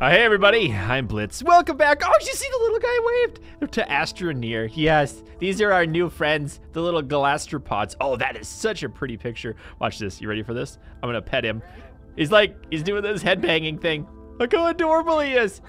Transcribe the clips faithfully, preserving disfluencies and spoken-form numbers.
Uh, hey everybody, I'm Blitz. Welcome back. Oh, did you see the little guy waved? To Astroneer. Yes, these are our new friends, the little Galastropods. Oh, that is such a pretty picture. Watch this. You ready for this? I'm gonna pet him. He's like, he's doing this headbanging thing. Look how adorable he is.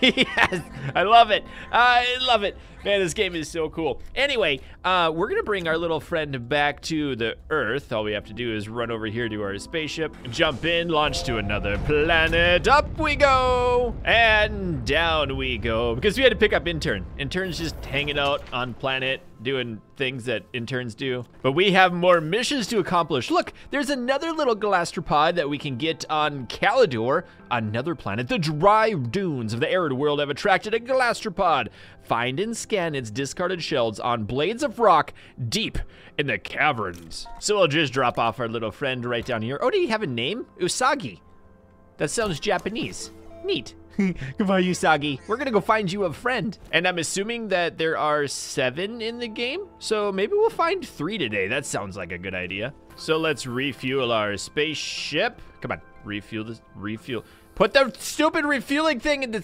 Yes, I love it. I love it. Man, this game is so cool. Anyway, uh, we're going to bring our little friend back to the Earth. All we have to do is run over here to our spaceship, jump in, launch to another planet. Up we go, and down we go. Because we had to pick up Intern. Intern's just hanging out on planet, doing things that interns do. But we have more missions to accomplish. Look, there's another little Galastropod that we can get on Kalidor, another planet. The dry dunes of the arid world have attracted a Galastropod. Find and scan its discarded shells on blades of rock deep in the caverns. So we'll just drop off our little friend right down here. Oh, do you have a name? Usagi. That sounds Japanese. Neat. Goodbye, Usagi. We're gonna go find you a friend. And I'm assuming that there are seven in the game, so maybe we'll find three today. That sounds like a good idea. So let's refuel our spaceship. Come on, refuel this, refuel. Put the stupid refueling thing in the...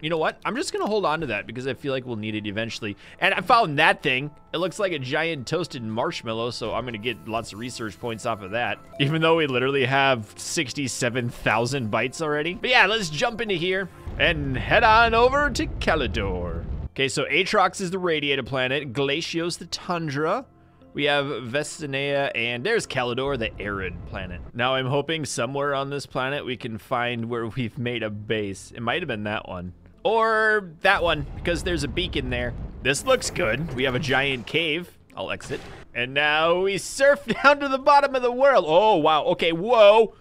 You know what? I'm just gonna hold on to that because I feel like we'll need it eventually. And I found that thing. It looks like a giant toasted marshmallow, so I'm gonna get lots of research points off of that. Even though we literally have sixty-seven thousand bytes already. But yeah, let's jump into here and head on over to Kalidor. Okay, so Aatrox is the radiated planet, Glacios the tundra. We have Vestinea, and there's Kalidor, the arid planet. Now I'm hoping somewhere on this planet we can find where we've made a base. It might have been that one. Or that one, because there's a beacon there. This looks good. We have a giant cave. I'll exit. And now we surf down to the bottom of the world. Oh, wow. Okay, whoa.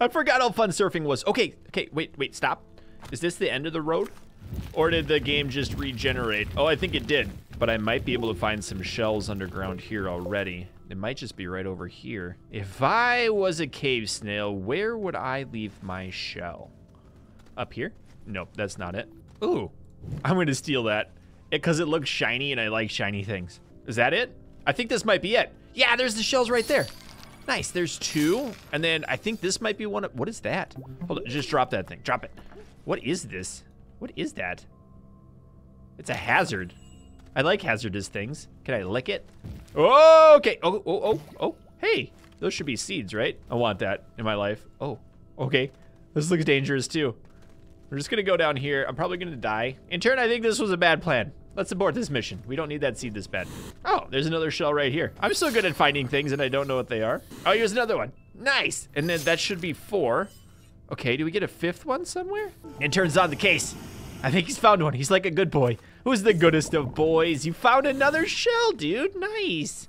I forgot how fun surfing was. Okay, okay, wait, wait, stop. Is this the end of the road? Or did the game just regenerate? Oh, I think it did. But I might be able to find some shells underground here already. It might just be right over here. If I was a cave snail, where would I leave my shell? Up here? Nope, that's not it. Ooh, I'm gonna steal that because it, it looks shiny and I like shiny things. Is that it? I think this might be it. Yeah, there's the shells right there. Nice, there's two. And then I think this might be one of, what is that? Hold on, just drop that thing, drop it. What is this? What is that? It's a hazard. I like hazardous things. Can I lick it? Oh, okay, oh, oh, oh, oh. Hey, those should be seeds, right? I want that in my life. Oh, okay, this looks dangerous too. We're just gonna go down here. I'm probably gonna die. In turn, I think this was a bad plan. Let's abort this mission. We don't need that seed this bad. Oh, there's another shell right here. I'm so good at finding things and I don't know what they are. Oh, here's another one. Nice, and then that should be four. Okay, do we get a fifth one somewhere? Intern's on the case. I think he's found one. He's like a good boy. Who's the goodest of boys? You found another shell, dude, nice.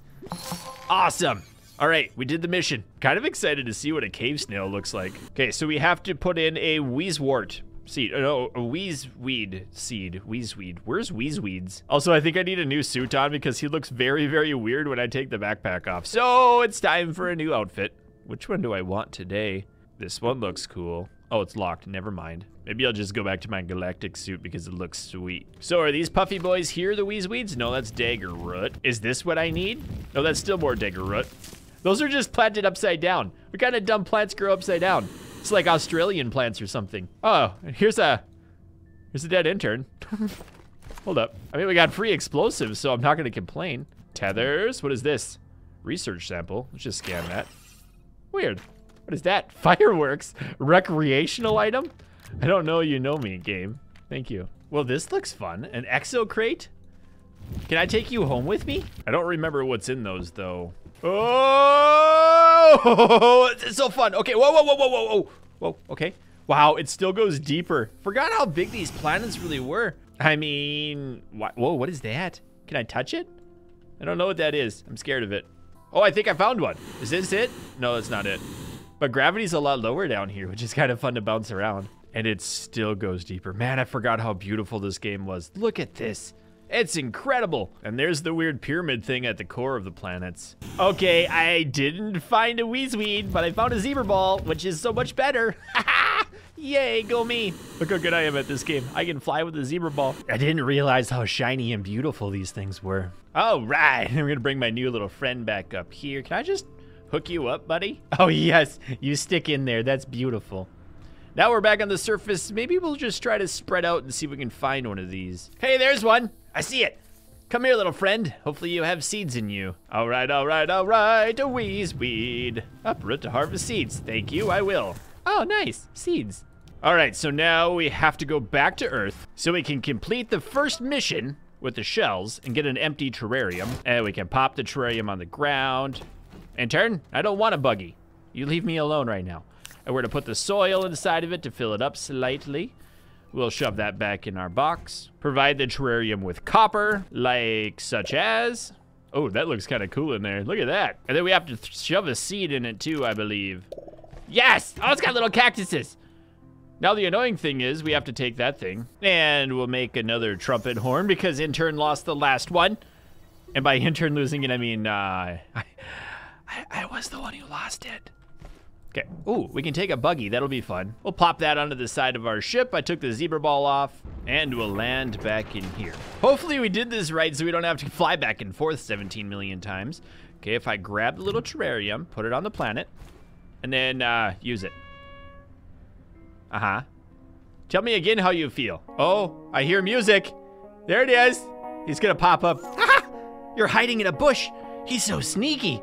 Awesome. All right, we did the mission. Kind of excited to see what a cave snail looks like. Okay, so we have to put in a wheezewort seed. Oh, no, a Weezweed seed. Weezweed. Where's Weezweeds? Also, I think I need a new suit on because he looks very, very weird when I take the backpack off. So it's time for a new outfit. Which one do I want today? This one looks cool. Oh, it's locked. Never mind. Maybe I'll just go back to my galactic suit because it looks sweet. So are these puffy boys here, the Weezweeds? No, that's dagger root. Is this what I need? No, that's still more dagger root. Those are just planted upside down. What kind of dumb plants grow upside down? It's like Australian plants or something. Oh, here's a, here's a dead intern. Hold up. I mean, we got free explosives, so I'm not gonna complain. Tethers, what is this? Research sample, let's just scan that. Weird, what is that? Fireworks, recreational item? I don't know, you know me, game. Thank you. Well, this looks fun, an exocrate? Can I take you home with me? I don't remember what's in those though. Oh, it's so fun. Okay, whoa, whoa, whoa, whoa, whoa, whoa, whoa, okay. Wow, it still goes deeper. Forgot how big these planets really were. I mean, wh whoa, what is that? Can I touch it? I don't know what that is. I'm scared of it. Oh, I think I found one. Is this it? No, that's not it. But gravity's a lot lower down here, which is kind of fun to bounce around. And it still goes deeper. Man, I forgot how beautiful this game was. Look at this. It's incredible. And there's the weird pyramid thing at the core of the planets. Okay, I didn't find a Weezweed, but I found a zebra ball, which is so much better. Yay, go me. Look how good I am at this game. I can fly with a zebra ball. I didn't realize how shiny and beautiful these things were. All right, I'm gonna bring my new little friend back up here. Can I just hook you up, buddy? Oh yes, you stick in there, that's beautiful. Now we're back on the surface. Maybe we'll just try to spread out and see if we can find one of these. Hey, there's one. I see it. Come here, little friend. Hopefully you have seeds in you. All right, all right, all right. A Weezweed. Uproot to harvest seeds. Thank you, I will. Oh, nice. Seeds. All right, so now we have to go back to Earth so we can complete the first mission with the shells and get an empty terrarium. And we can pop the terrarium on the ground. Antarin, I don't want a buggy. You leave me alone right now. And we're gonna put the soil inside of it to fill it up slightly. We'll shove that back in our box. Provide the terrarium with copper, like such as... Oh, that looks kind of cool in there. Look at that. And then we have to th- shove a seed in it too, I believe. Yes! Oh, it's got little cactuses. Now the annoying thing is we have to take that thing and we'll make another trumpet horn because Intern lost the last one. And by Intern losing it, I mean, uh, I, I, I was the one who lost it. Okay, ooh, we can take a buggy, that'll be fun. We'll pop that onto the side of our ship. I took the zebra ball off and we'll land back in here. Hopefully we did this right so we don't have to fly back and forth seventeen million times. Okay, if I grab the little terrarium, put it on the planet and then uh, use it. Uh-huh. Tell me again how you feel. Oh, I hear music. There it is. He's gonna pop up. Ah, you're hiding in a bush. He's so sneaky.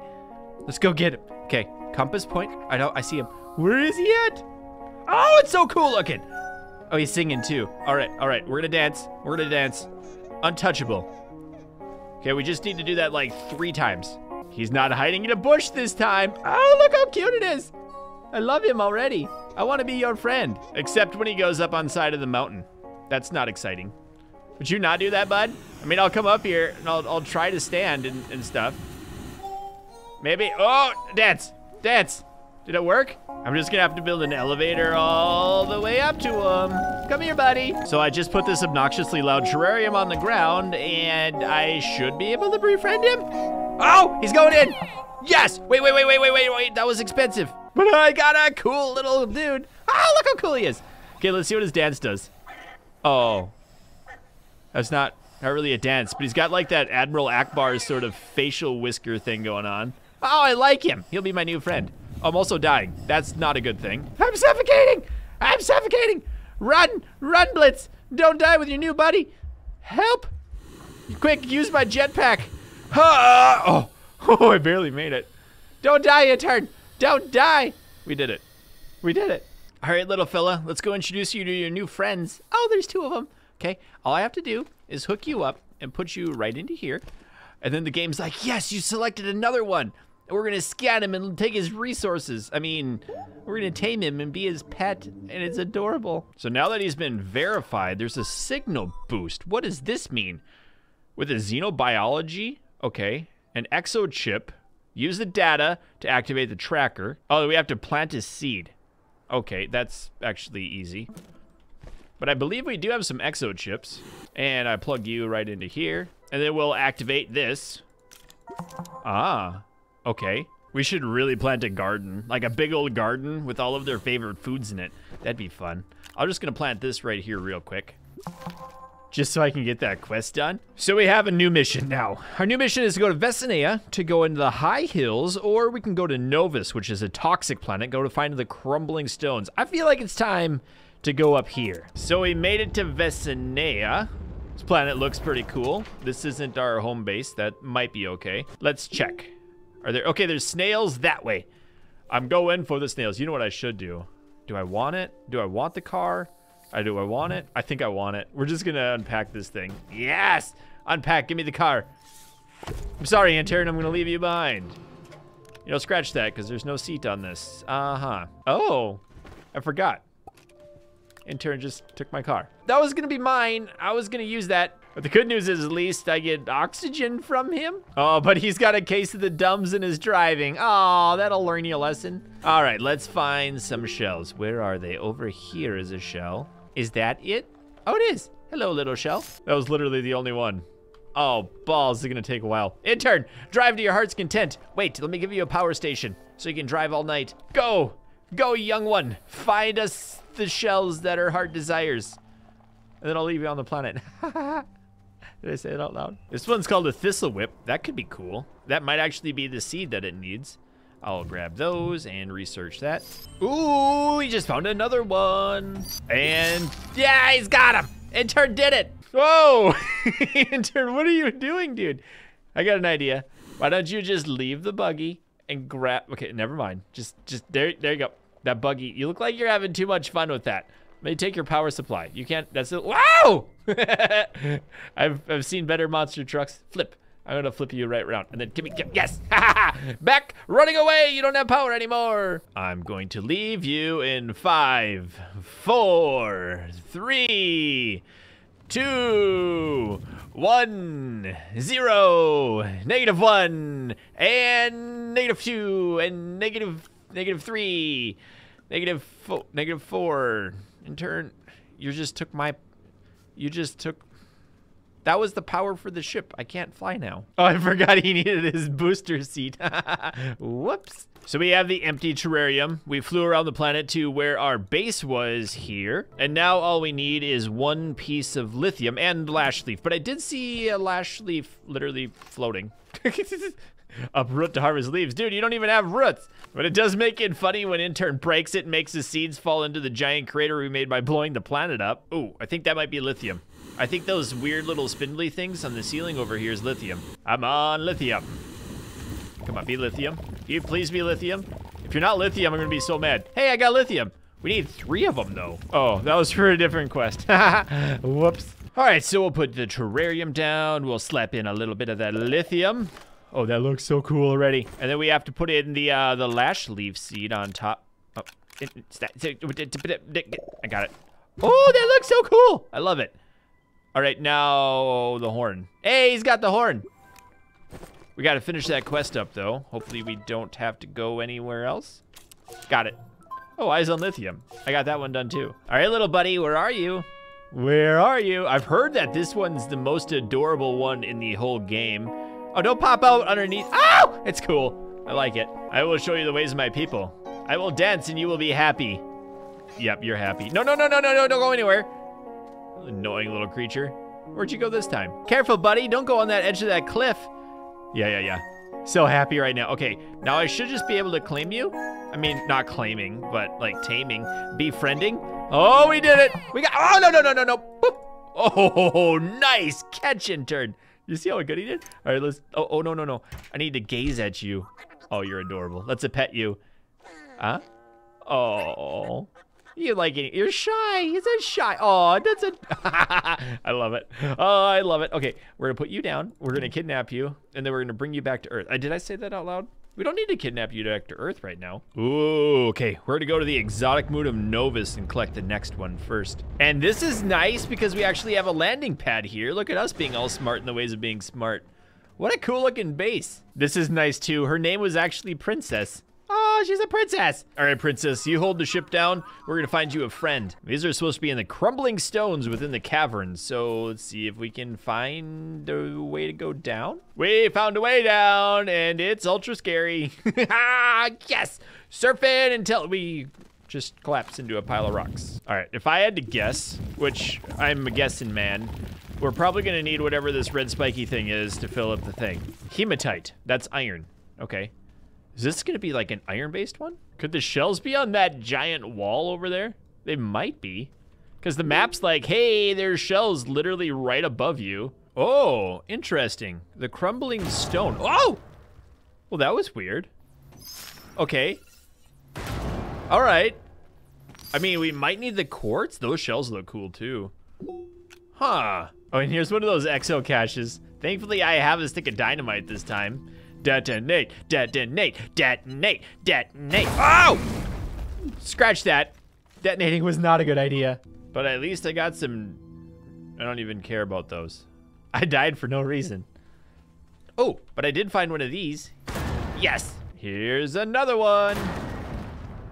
Let's go get him. Okay, compass point. I know, I see him. Where is he at? Oh, it's so cool looking. Oh, he's singing too. All right, all right, we're gonna dance. We're gonna dance. Untouchable. Okay, we just need to do that like three times. He's not hiding in a bush this time. Oh, look how cute it is. I love him already. I want to be your friend. Except when he goes up on side of the mountain. That's not exciting. Would you not do that, bud? I mean, I'll come up here and I'll, I'll try to stand and, and stuff. Maybe, oh, dance, dance. Did it work? I'm just gonna have to build an elevator all the way up to him. Come here, buddy. So I just put this obnoxiously loud terrarium on the ground and I should be able to befriend him. Oh, he's going in. Yes, wait, wait, wait, wait, wait, wait, wait. That was expensive. But I got a cool little dude. Oh, look how cool he is. Okay, let's see what his dance does. Oh, that's not, not really a dance, but he's got like that Admiral Akbar sort of facial whisker thing going on. Oh, I like him. He'll be my new friend. I'm also dying. That's not a good thing. I'm suffocating. I'm suffocating. Run, run, Blitz. Don't die with your new buddy. Help. Quick, use my jetpack. Oh, oh, I barely made it. Don't die, Antarin. Don't die. We did it. We did it. All right, little fella, let's go introduce you to your new friends. Oh, there's two of them. Okay, all I have to do is hook you up and put you right into here. And then the game's like, yes, you selected another one. And we're gonna scan him and take his resources. I mean, we're gonna tame him and be his pet, and it's adorable. So now that he's been verified, there's a signal boost. What does this mean? With a xenobiology, okay, an exo chip. Use the data to activate the tracker. Oh, we have to plant a seed. Okay, that's actually easy. But I believe we do have some exo chips. And I plug you right into here. And then we'll activate this. Ah, okay. We should really plant a garden, like a big old garden with all of their favorite foods in it. That'd be fun. I'm just gonna plant this right here real quick. Just so I can get that quest done. So we have a new mission now. Our new mission is to go to Vestinea to go into the high hills, or we can go to Novus, which is a toxic planet, go to find the crumbling stones. I feel like it's time to go up here. So we made it to Vestinea. This planet looks pretty cool. This isn't our home base, that might be okay. Let's check. Are there, okay, there's snails that way. I'm going for the snails. You know what I should do? Do I want it? Do I want the car? I do, I want it. I think I want it. We're just gonna unpack this thing. Yes! Unpack, give me the car. I'm sorry, Antarin, I'm gonna leave you behind. You know, scratch that, because there's no seat on this. Uh-huh. Oh, I forgot. Antarin just took my car. That was gonna be mine. I was gonna use that. But the good news is at least I get oxygen from him. Oh, but he's got a case of the dumbs in his driving. Oh, that'll learn you a lesson. All right, let's find some shells. Where are they? Over here is a shell. Is that it? Oh, it is. Hello, little shell. That was literally the only one. Oh, balls, it's gonna take a while. Intern, drive to your heart's content. Wait, let me give you a power station so you can drive all night. Go, go, young one. Find us the shells that our heart desires. And then I'll leave you on the planet. Did I say it out loud? This one's called a thistle whip. That could be cool. That might actually be the seed that it needs. I'll grab those and research that. Ooh, he just found another one. And yeah, he's got him. Antarin did it. Whoa, Antarin, what are you doing, dude? I got an idea. Why don't you just leave the buggy and grab, okay, never mind. Just, just there, there you go. That buggy, you look like you're having too much fun with that. Let me take your power supply. You can't, that's it. Wow! I've, I've seen better monster trucks. Flip. I'm gonna flip you right around. And then give me, give, yes! Back, running away, you don't have power anymore. I'm going to leave you in five, four, three, two, one, zero, negative one, and negative two, and negative, negative three, negative four, negative four. Antarin, you just took my, you just took, that was the power for the ship. I can't fly now. Oh, I forgot he needed his booster seat. Whoops. So we have the empty terrarium. We flew around the planet to where our base was here. And now all we need is one piece of lithium and lash leaf. But I did see a lash leaf literally floating. Uproot to harvest leaves. Dude, you don't even have roots. But it does make it funny when Antarin breaks it and makes the seeds fall into the giant crater we made by blowing the planet up. Ooh, I think that might be lithium. I think those weird little spindly things on the ceiling over here is lithium. I'm on lithium. Come on, be lithium. Can you please be lithium? If you're not lithium, I'm gonna be so mad. Hey, I got lithium. We need three of them though. Oh, that was for a different quest. Whoops. All right, so we'll put the terrarium down. We'll slap in a little bit of that lithium. Oh, that looks so cool already. And then we have to put in the uh, the lash leaf seed on top. Oh, it's that. I got it. Oh, that looks so cool. I love it. All right, now the horn. Hey, he's got the horn. We gotta finish that quest up though. Hopefully we don't have to go anywhere else. Got it. Oh, eyes on lithium. I got that one done too. All right, little buddy, where are you? Where are you? I've heard that this one's the most adorable one in the whole game. Oh, don't pop out underneath. Oh, it's cool. I like it. I will show you the ways of my people. I will dance and you will be happy. Yep, you're happy. No, no, no, no, no, no, don't go anywhere. Annoying little creature. Where'd you go this time? Careful, buddy, don't go on that edge of that cliff. Yeah, yeah, yeah. So happy right now. Okay, now I should just be able to claim you. I mean, not claiming, but like taming, befriending. Oh, we did it. We got, oh, no, no, no, no, no. Boop. Oh, nice catch, Antarin. You see how good he did? All right, let's, oh, oh, no, no, no. I need to gaze at you. Oh, you're adorable. Let's a pet you. Huh? Oh. You like it? You're shy. He's a shy. Oh, that's a. I love it. Oh, I love it. Okay, we're gonna put you down. We're gonna kidnap you, and then we're gonna bring you back to Earth. Uh, did I say that out loud? We don't need to kidnap you back to Earth right now. Ooh, okay. We're gonna go to the exotic moon of Novus and collect the next one first. And this is nice because we actually have a landing pad here. Look at us being all smart in the ways of being smart. What a cool looking base. This is nice too. Her name was actually Princess. Oh, she's a princess. All right, Princess, you hold the ship down. We're gonna find you a friend. These are supposed to be in the crumbling stones within the cavern. So let's see if we can find a way to go down. We found a way down and it's ultra scary. Ah, yes, surfing until we just collapse into a pile of rocks. All right, if I had to guess, which I'm a guessing man, we're probably gonna need whatever this red spiky thing is to fill up the thing. Hematite, that's iron, okay. Is this gonna be like an iron-based one? Could the shells be on that giant wall over there? They might be, because the map's like, hey, there's shells literally right above you. Oh, interesting. The crumbling stone. Oh! Well, that was weird. Okay. All right. I mean, we might need the quartz. Those shells look cool too. Huh. Oh, and here's one of those exo caches. Thankfully, I have a stick of dynamite this time. Detonate, detonate, detonate, detonate. Oh! Scratch that. Detonating was not a good idea. But at least I got some. I don't even care about those. I died for no reason. Oh, but I did find one of these. Yes. Here's another one.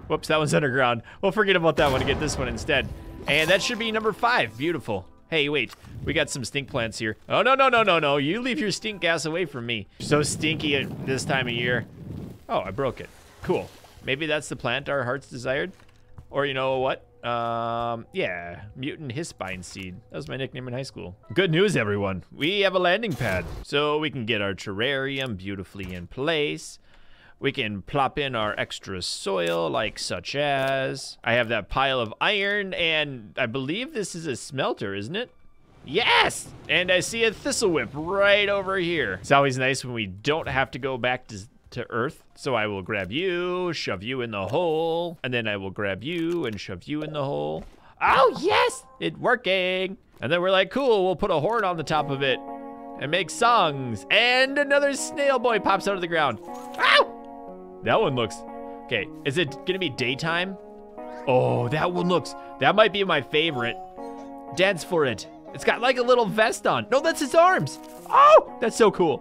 Whoops, that one's underground. We'll forget about that one and get this one instead. And that should be number five. Beautiful. Hey, wait, we got some stink plants here. Oh, no, no, no, no, no. You leave your stink gas away from me. So stinky at this time of year. Oh, I broke it. Cool. Maybe that's the plant our hearts desired. Or you know what? Um, yeah, mutant hispine seed. That was my nickname in high school. Good news, everyone. We have a landing pad. So we can get our terrarium beautifully in place. We can plop in our extra soil, like such as... I have that pile of iron, and I believe this is a smelter, isn't it? Yes! And I see a thistle whip right over here. It's always nice when we don't have to go back to, to Earth. So I will grab you, shove you in the hole, and then I will grab you and shove you in the hole. Oh, yes! It's working! And then we're like, cool, we'll put a horn on the top of it and make songs. And another snail boy pops out of the ground. Ow! That one looks, okay, is it gonna be daytime? Oh, that one looks, that might be my favorite. Dance for it. It's got like a little vest on. No, that's his arms. Oh, that's so cool.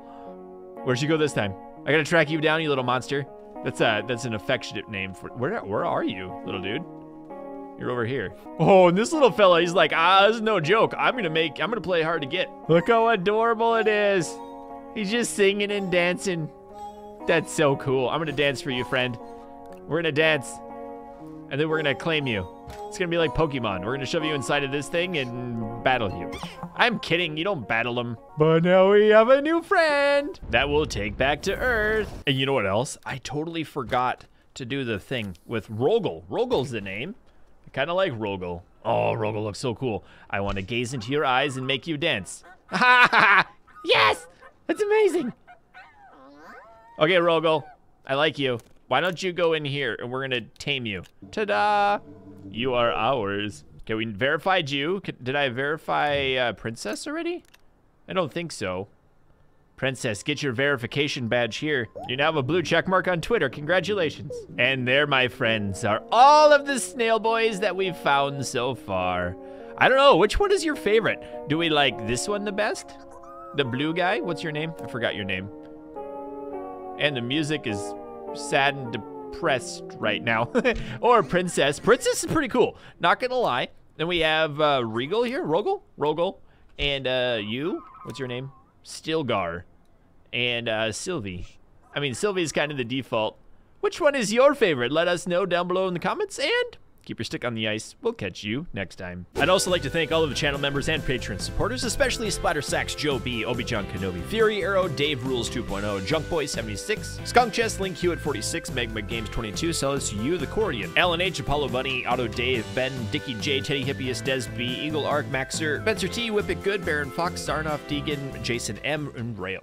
Where'd you go this time? I gotta track you down, you little monster. That's a, that's an affectionate name for, where, where are you, little dude? You're over here. Oh, and this little fella, he's like, ah, this is no joke. I'm gonna make, I'm gonna play hard to get. Look how adorable it is. He's just singing and dancing. That's so cool. I'm gonna dance for you, friend. We're gonna dance, and then we're gonna claim you. It's gonna be like Pokemon. We're gonna shove you inside of this thing and battle you. I'm kidding, you don't battle them. But now we have a new friend that we'll take back to Earth. And you know what else? I totally forgot to do the thing with Rogel. Rogel's the name. I kinda like Rogel. Oh, Rogel looks so cool. I wanna gaze into your eyes and make you dance. Ha ha ha! Yes! That's amazing! Okay, Rogel, I like you. Why don't you go in here and we're gonna tame you. Ta-da! You are ours. Okay, we verified you. Did I verify uh, Princess already? I don't think so. Princess, get your verification badge here. You now have a blue check mark on Twitter. Congratulations. And there, my friends, are all of the snail boys that we've found so far. I don't know, which one is your favorite? Do we like this one the best? The blue guy? What's your name? I forgot your name. And the music is sad and depressed right now. Or Princess. Princess is pretty cool. Not gonna lie. Then we have uh, Rogel here. Rogel? Rogel. And uh, you? What's your name? Stilgar. And uh, Sylvie. I mean, Sylvie is kind of the default. Which one is your favorite? Let us know down below in the comments. And... keep your stick on the ice. We'll catch you next time. I'd also like to thank all of the channel members and Patreon supporters, especially Splatter Sacks, Joe B, Obi-John Kenobi, Fury Arrow, Dave Rules two point oh, Junkboy seventy-six, Skunk Chess, Link Hewitt forty-six, Magma Games twenty-two, Celus U, The Cordian, Alan H, Apollo Bunny, Auto Dave, Ben, Dicky J, Teddy Hippias, Des B, Eagle Arc, Maxer, Spencer T, Whip It Good, Baron Fox, Sarnoff Deegan, Jason M, and Rail.